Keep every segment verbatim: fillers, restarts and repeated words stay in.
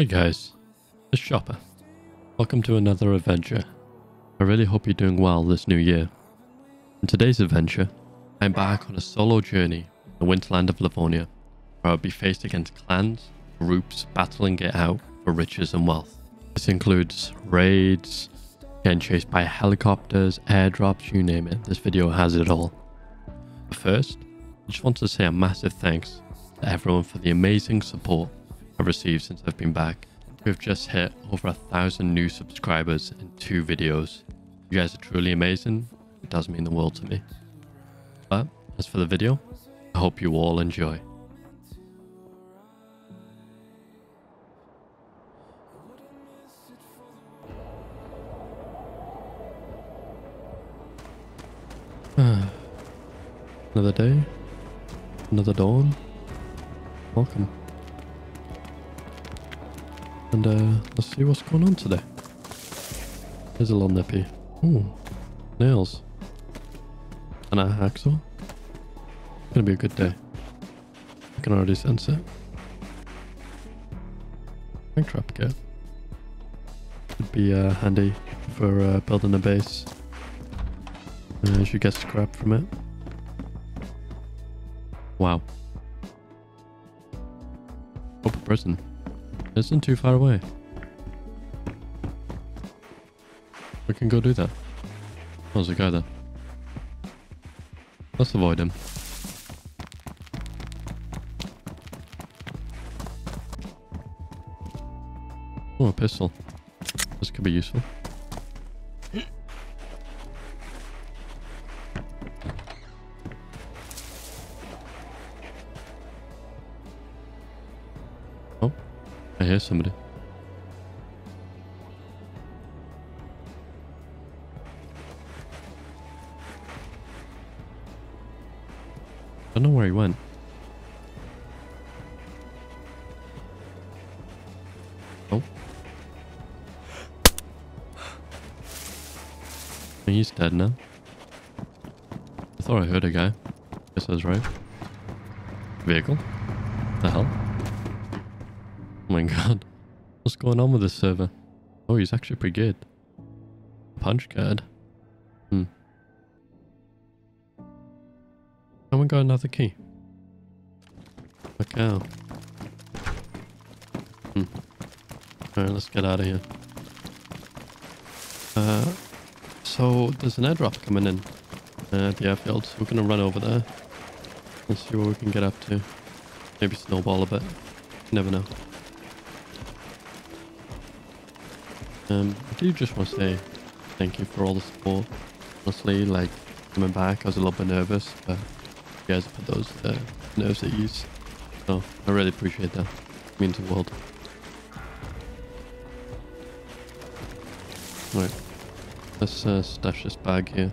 Hey guys, it's Chopper. Welcome to another adventure. I really hope you're doing well this new year. In today's adventure, I embark on a solo journey in the winterland of Livonia, where I'll be faced against clans, groups battling it out for riches and wealth. This includes raids, getting chased by helicopters, airdrops, you name it. This video has it all. But first, I just want to say a massive thanks to everyone for the amazing support I've received since I've been back. We've just hit over a thousand new subscribers in two videos. You guys are truly amazing. It does mean the world to me. But as for the video, I hope you all enjoy. Another day, another dawn. Welcome. And uh, let's see what's going on today. There's a long nippy. Ooh, nails. And a hacksaw. It's gonna be a good day. I can already sense it. Tank trap kit. Would be uh, handy for uh, building a base. Uh, you should get scrap from it. Wow. Open prison. It isn't too far away. We can go do that. Oh, there's a guy there. Let's avoid him. Oh, a pistol. This could be useful. I hear somebody. I don't know where he went. Oh. He's dead now. I thought I heard a guy. Guess I was right. Vehicle? What the hell? Oh my god, what's going on with this server? Oh, he's actually pretty good. Punch card. Hmm. And we got another key. Look out. Hmm. Alright, let's get out of here. Uh, so there's an airdrop coming in uh, at the airfield. So we're gonna run over there and see what we can get up to. Maybe snowball a bit. You never know. Um, I do just want to say thank you for all the support. Honestly, like, coming back, I was a little bit nervous, but you guys put those uh, nerves at ease. So, I really appreciate that. It means the world. Right. Let's uh, stash this bag here.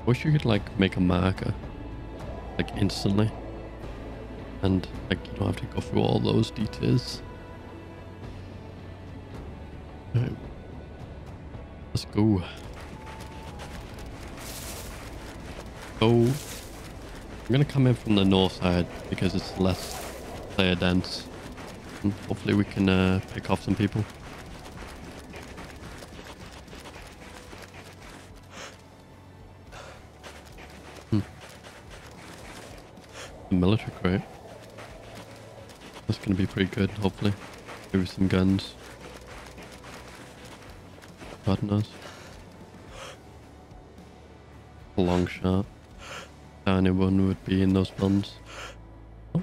I wish you could, like, make a marker. Like, instantly. And, like, you don't have to go through all those details. Right. Let's go. Oh, I'm gonna come in from the north side because it's less player dense. And hopefully we can uh, pick off some people. Hmm. The military crate. That's gonna be pretty good. Hopefully, maybe some guns. God knows. A long shot. Anyone would be in those buns. Oh.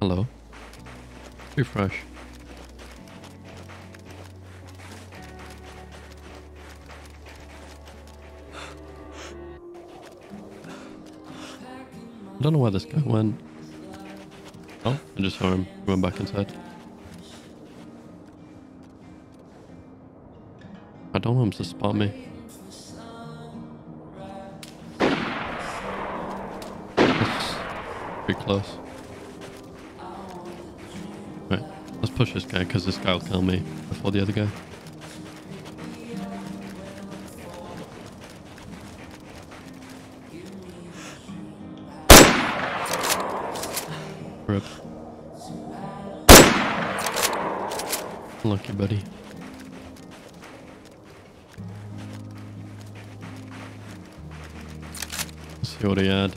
Hello. Too fresh. I don't know where this guy went. Oh, I just saw him. He went back inside. I don't want him to spot me. That's pretty close. Right, let's push this guy because this guy will kill me before the other guy. Rip. Lucky buddy. Let's see what he had.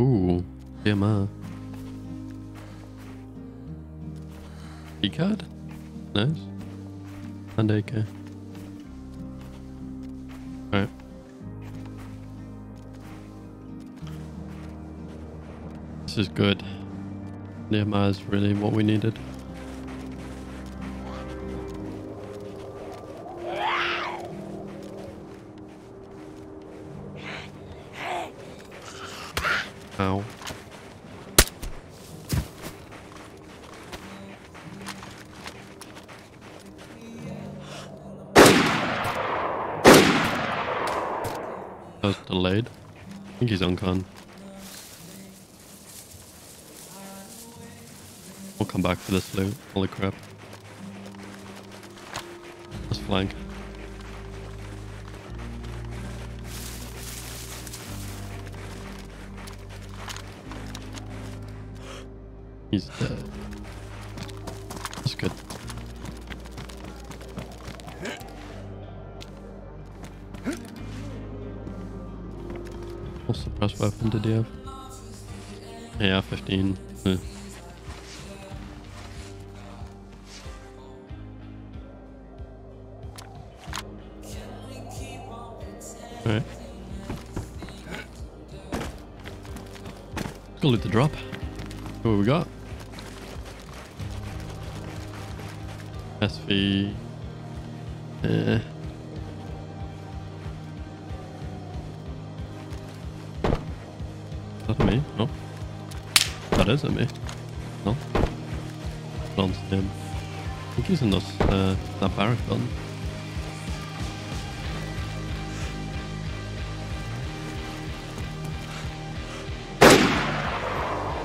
Ooh, D M R. Key card? Nice. And A K. Alright. This is good. D M R is really what we needed. Ow. That was delayed. I think he's on con. We'll come back for this loot. Holy crap. Let's flank. He's dead. That's good. What suppressed weapon did he have? A R fifteen. Yeah. Alright. Let's go loot the drop. What have we got? S V. Uh. Is that me? No. That isn't me. No. Don't see him. I think he's in those, uh, that barrack building.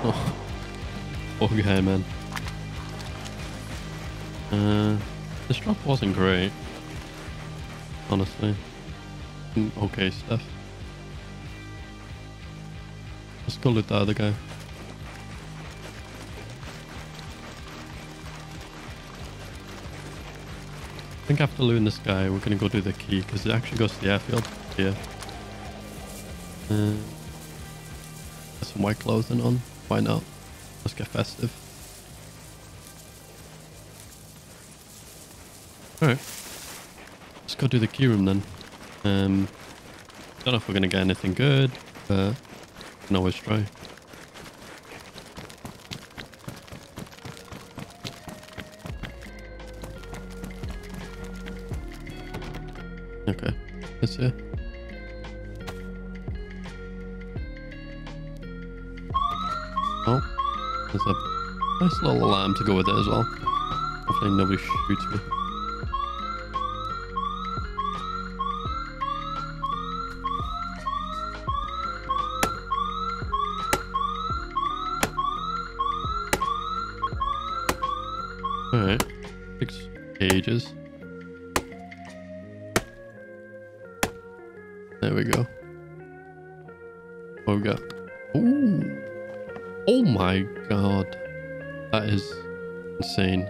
Oh. Poor guy, man. Uh, this drop wasn't great, honestly. Mm, okay stuff. Let's go loot the other guy. I think after looting this guy, we're gonna go do the key because it actually goes to the airfield. Yeah. Uh, get some white clothing on. Why not? Let's get festive. Alright, let's go do the key room then. Um, don't know if we're going to get anything good, but we can always try. Okay, it's here. Oh, there's a nice little alarm to go with it as well. Hopefully nobody shoots me. Alright, six pages. There we go. What we got? Ooh. Oh my god. That is insane.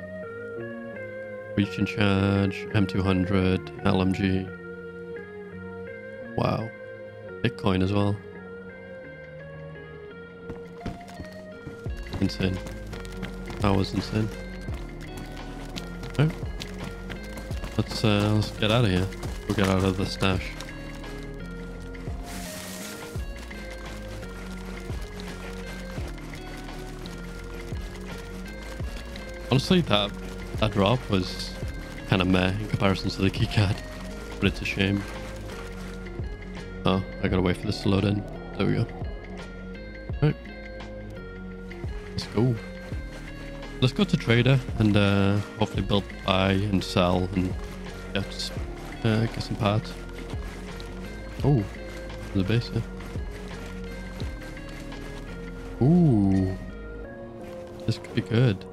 Reach and charge, M two hundred, L M G. Wow. Bitcoin as well. Insane. That was insane. Let's uh, let's get out of here. We'll get out of the stash. Honestly, that that drop was kind of meh in comparison to the keycard, but it's a shame. Oh, I gotta wait for this to load in. There we go. Alright, let's go. Let's go to trader and uh, hopefully build, buy and sell and yeah, just, uh, get some parts. Oh, the base here. Yeah. Ooh, this could be good.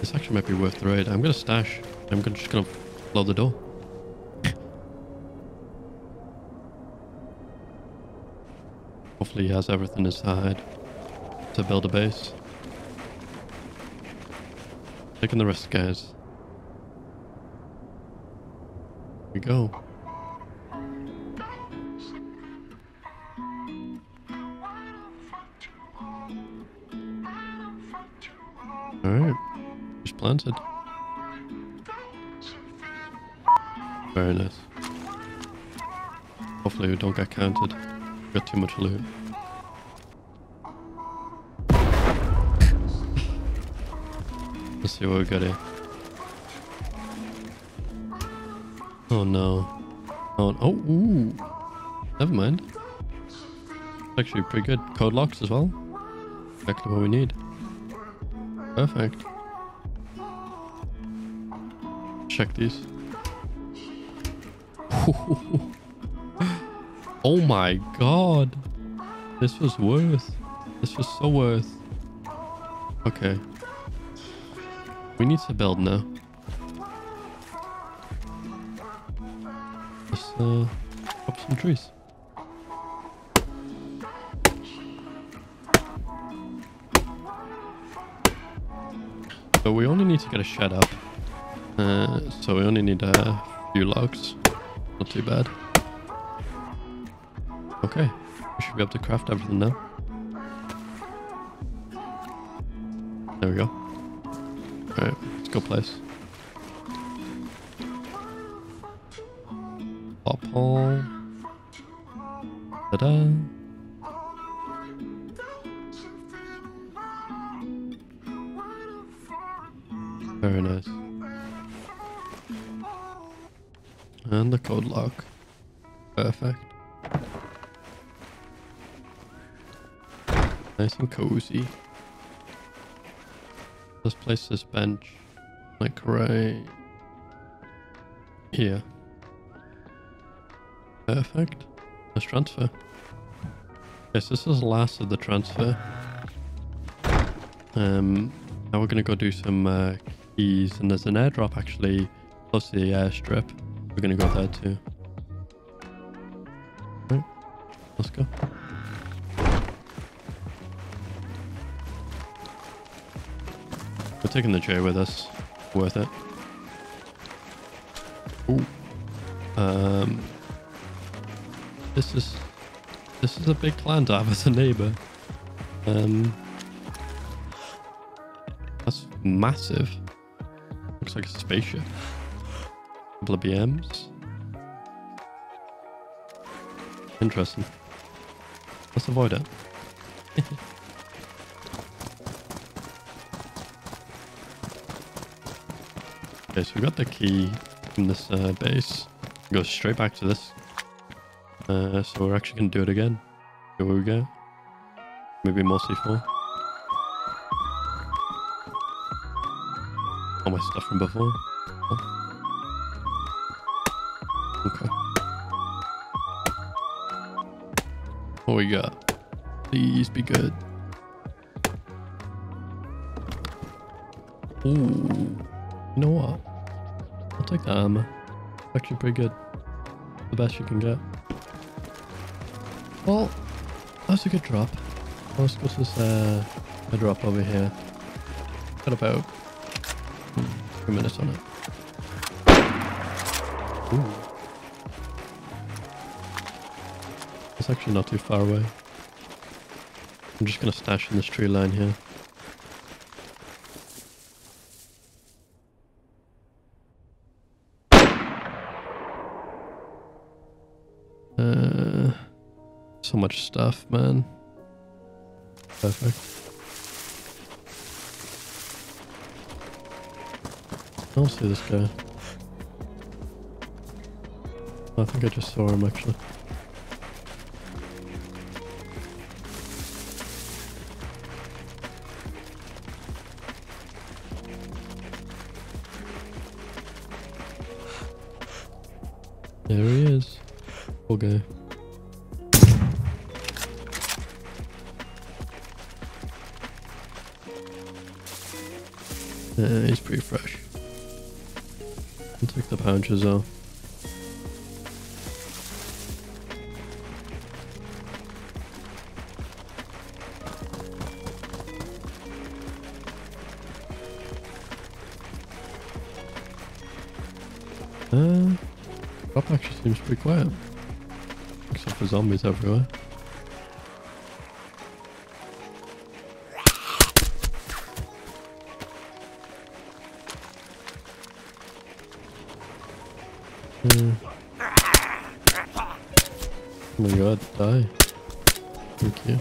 This actually might be worth the ride. I'm going to stash. I'm gonna, just going to load the door. Hopefully he has everything inside to build a base. Taking the risk, guys. Here we go. Alright. Just planted. Very nice. Hopefully we don't get counted. We've got too much loot. Let's see what we got here. Oh no. Oh, oh ooh. Never mind. It's actually pretty good. Code locks as well. Exactly what we need. Perfect. Check these. Oh my god. This was worth. This was so worth. Okay. We need to build now. Let's uh, pop some trees. So we only need to get a shed up. Uh, so we only need a few logs. Not too bad. Okay. We should be able to craft everything now. There we go. Alright, let's go place. Pop hole. Ta-da. Very nice. And the code lock. Perfect. Nice and cozy. Let's place this bench like right here. Perfect. Let's transfer. Yes, this is the last of the transfer. Um, now we're gonna go do some uh, keys, and there's an airdrop actually close to the airstrip. We're gonna go there too. Right, let's go. We're taking the J with us. Worth it. Ooh. Um. This is this is a big plan to have as a neighbor. Um. That's massive. Looks like a spaceship. Couple of B Ms. Interesting. Let's avoid it. Okay, so we got the key from this uh, base. Go straight back to this. Uh, so we're actually gonna do it again. Here we go. Maybe more C four. All my stuff from before. Oh. Okay. What we got? Please be good. Ooh. You know what? I'll take that armor. It's actually pretty good. The best you can get. Well, that's a good drop. Let's go to this uh, drop over here. Got about hmm, three minutes on it. Ooh. It's actually not too far away. I'm just going to stash in this tree line here. Uh, so much stuff, man. Perfect. I don't see this guy. I think I just saw him actually. There he is. Poor guy. Uh, he's pretty fresh. I'll take the pouches though. Uh, Chopper actually seems pretty quiet. Except for zombies everywhere. Uh, oh my god, die. Thank you.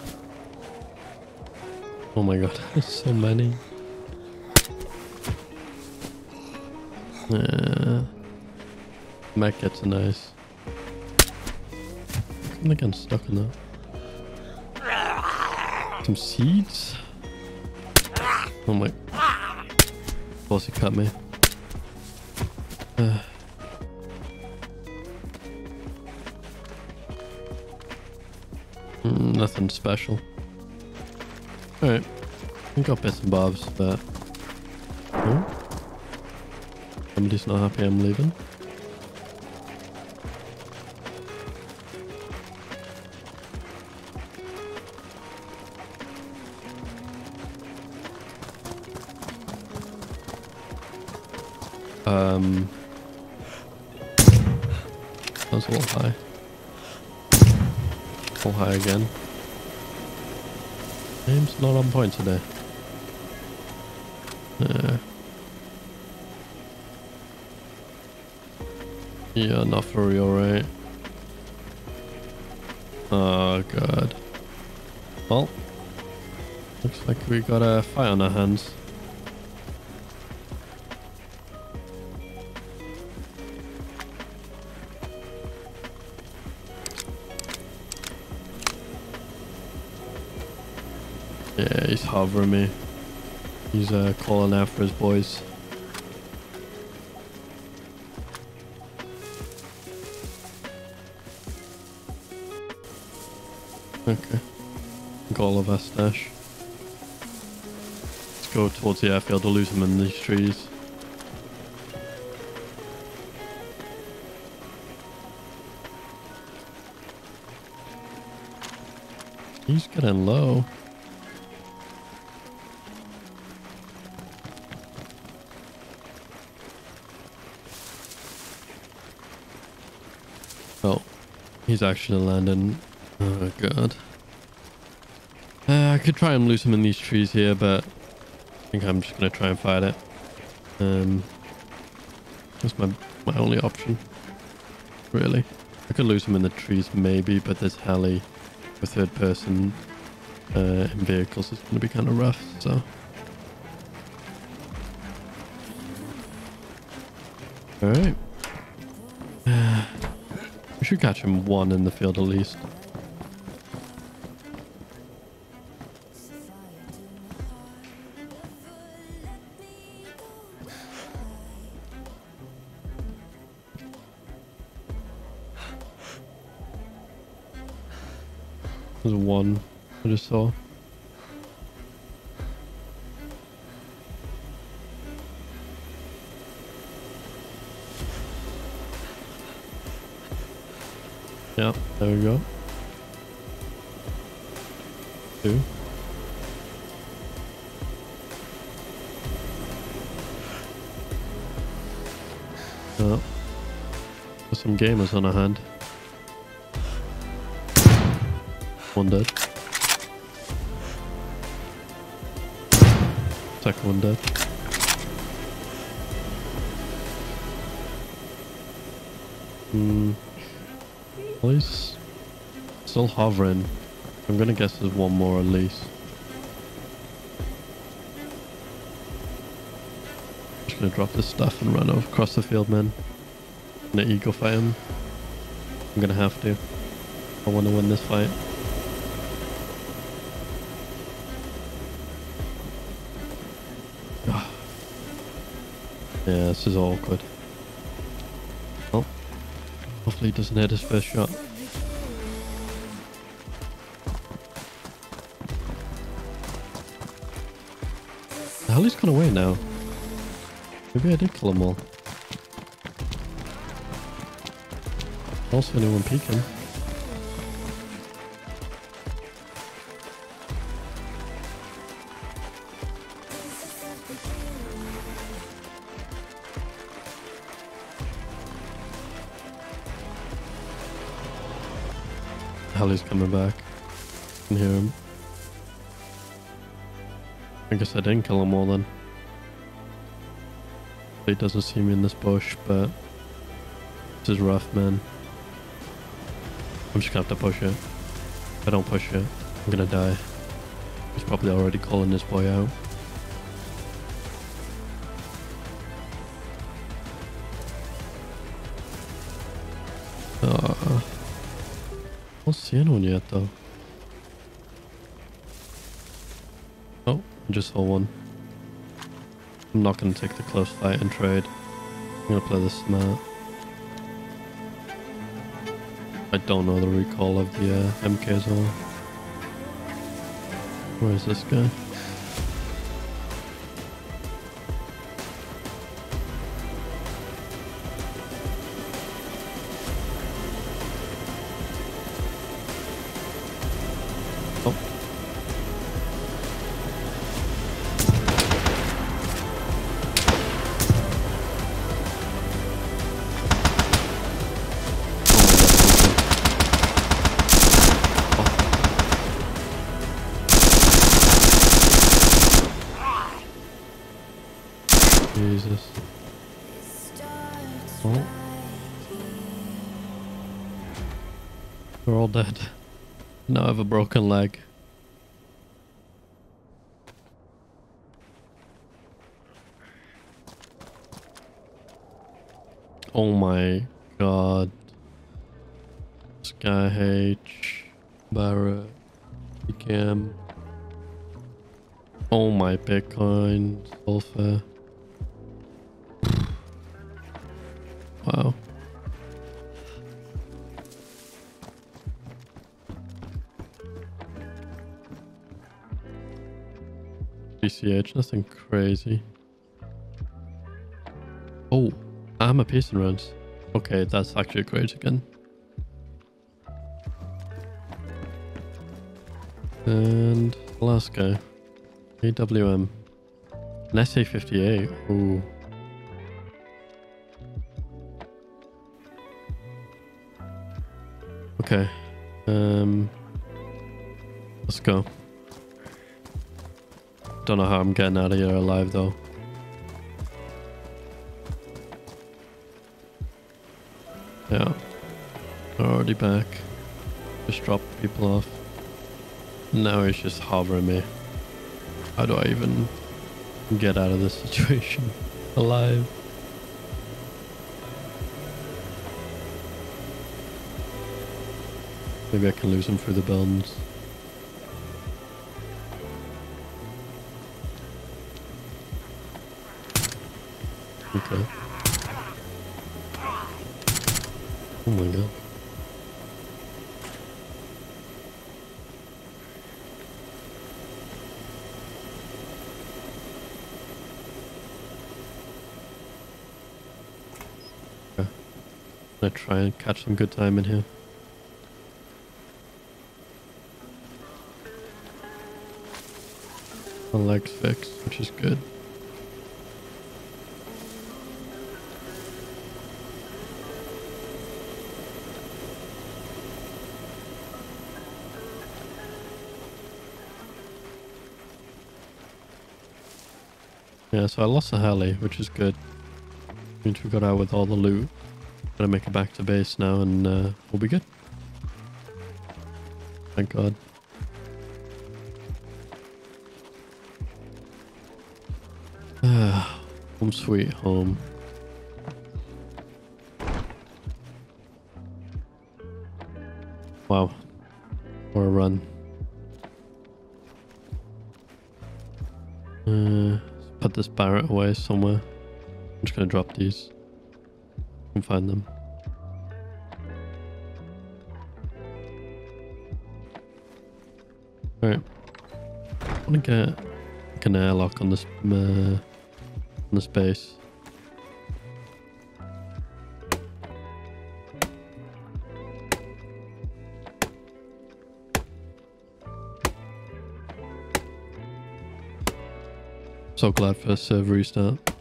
Oh my god, so many. Uh, Mac gets a nice. I think I'm getting stuck in that. Some seeds? Oh my. Of course he cut me. Uh, Mm, nothing special. Alright. I think I'll pay some bobs, but... Oh. Somebody's not happy I'm leaving. Um... That was a little high. Full high again. Aim's not on point today. Uh, yeah, not for real, right? Oh god. Well, looks like we got a fight on our hands. Yeah, he's hovering me. He's uh, calling after his boys. Okay. Got all of our stash. Let's go towards the airfield to lose him in these trees. He's getting low. He's actually landing. Oh god. Uh, I could try and lose him in these trees here, but I think I'm just gonna try and fight it. Um, that's my my only option, really. I could lose him in the trees maybe, but this heli with third person uh, in vehicles is gonna be kind of rough. So. All right. Should catch him one in the field at least. There's one I just saw. Yeah, there we go. Two. Oh. There's some gamers on our hand. One dead. Second one dead. Hmm. Well, he's still hovering. I'm gonna guess there's one more at least. I'm just gonna drop this stuff and run over across the field, man. I'm gonna eagle fight him. I'm gonna have to. I wanna win this fight. Yeah, this is awkward. Hopefully he doesn't hit his first shot. The hell, he's gone away now. Maybe I did kill them all. Also, anyone peeking? He's coming back. I can hear him. I guess I didn't kill him all then. He doesn't see me in this bush, but this is rough, man. I'm just gonna have to push it. If I don't push it, I'm gonna die. He's probably already calling this boy out. I don't see anyone yet though. Oh, I just saw one. I'm not going to take the close fight and trade. I'm going to play this smart. I don't know the recall of the uh, M Ks all. Where is this guy? Jesus. Oh. We're all dead. Now I have a broken leg. Oh my god. Sky H. Barrett. Cam. Oh my Bitcoin. Sulfur. Wow. S V C H, nothing crazy. Oh, I'm a piece and rounds. Okay, that's actually great again. And last guy. A W M. An S A fifty-eight. Ooh. Okay, um, let's go. Don't know how I'm getting out of here alive though. Yeah, they're already back. Just dropped people off. Now he's just harboring me. How do I even get out of this situation alive? Maybe I can lose him through the bombs. Okay. Oh my god. Okay. I'm gonna try and catch some good time in here. My leg's fixed, which is good. Yeah, so I lost a heli, which is good. Means we got out with all the loot. Gotta make it back to base now and uh, we'll be good. Thank God. Home sweet home. Wow. What a run. Uh, let's put this Barrett away somewhere. I'm just gonna drop these. I can find them. Alright. I wanna get like an airlock on this uh, on this base. So glad for a server restart.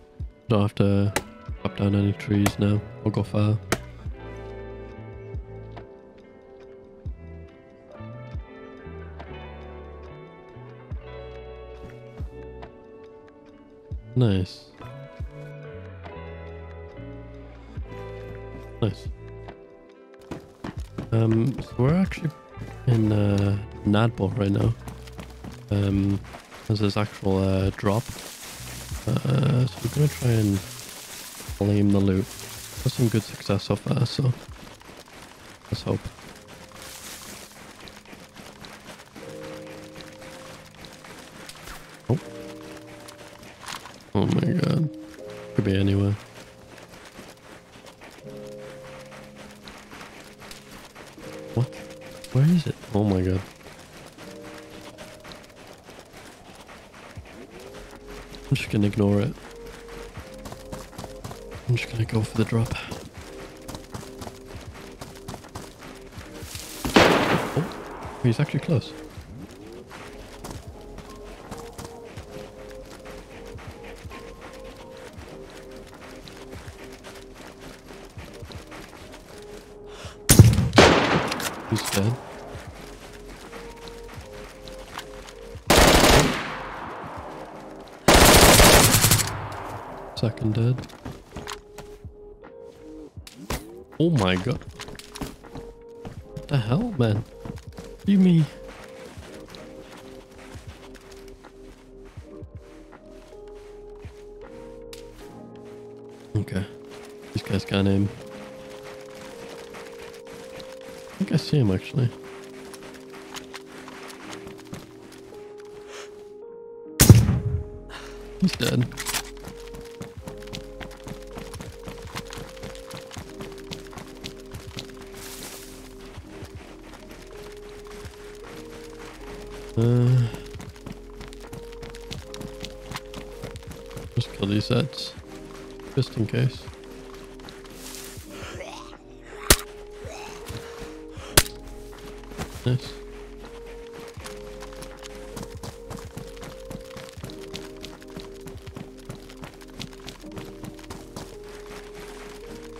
Don't have to chop down any trees now or go far. Nice. Nice. Um, so we're actually in uh, Nadbol right now. Um, there's this actual uh, drop. Uh, so we're gonna try and claim the loot. There's some good success so far, so let's hope. Oh, oh my god, could be anywhere. What? Where is it? Oh my god. I'm just gonna ignore it. I'm just gonna go for the drop. Oh, he's actually close. He's dead. Second dead. Oh my god. What the hell, man? You me. Okay. These guys got him. I think I see him actually. He's dead. Uh, just kill these sets, just in case. Nice.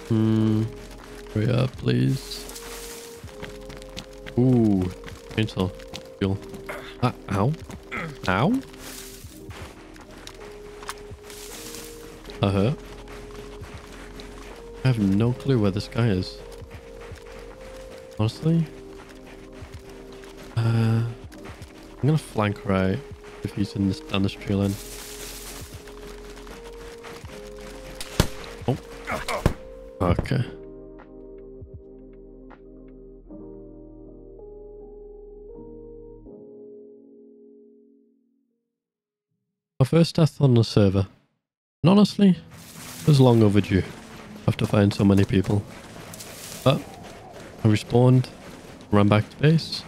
Hmm. Hurry up, please. Ooh, chainsaw fuel. Uh, ow. Ow. That hurt. I have no clue where this guy is. Honestly. Uh, I'm gonna flank right if he's in this, down this tree line. Oh. Okay. Our first death on the server, and honestly, it was long overdue after fighting so many people. But I respawned, ran back to base,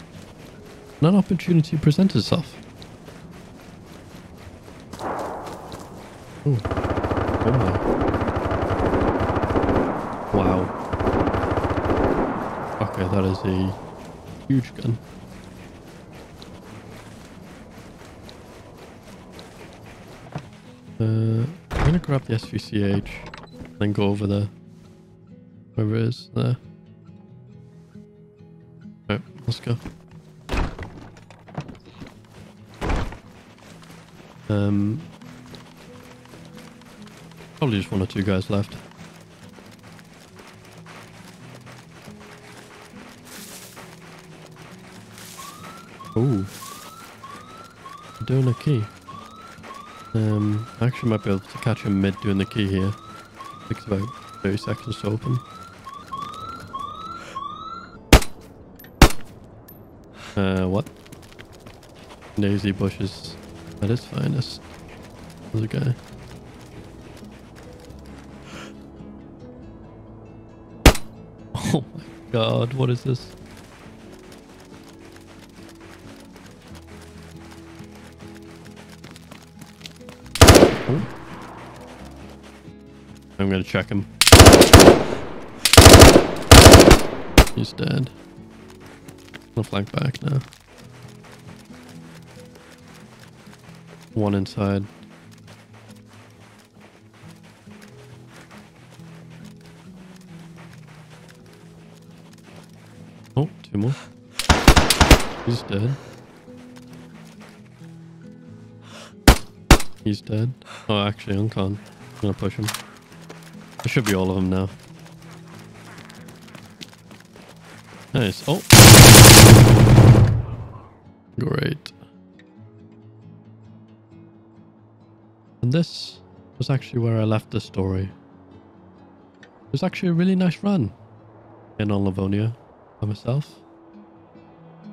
and an opportunity presented itself. Ooh. Oh my! Wow. Okay, that is a huge gun. Uh, I'm gonna grab the S V C H and then go over there. Wherever it is, there. Alright, let's go. Um, probably just one or two guys left. Ooh. Doing a key. Um, I actually might be able to catch him mid doing the key here. Takes about thirty seconds to open. Uh, what? Daisy bushes at its finest. There's a guy. Oh my god, what is this? Oh. I'm gonna check him. He's dead. I'll flank back now. One inside. Oh, two more. He's dead. He's dead. Oh, actually, Uncon. I'm gonna push him. It should be all of them now. Nice. Oh. Great. And this was actually where I left the story. It was actually a really nice run. In on Livonia by myself.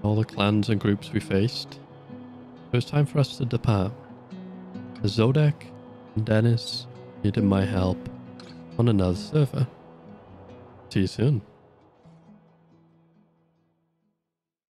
All the clans and groups we faced. It was time for us to depart. As Zodek and Dennis needed my help on another server. See you soon.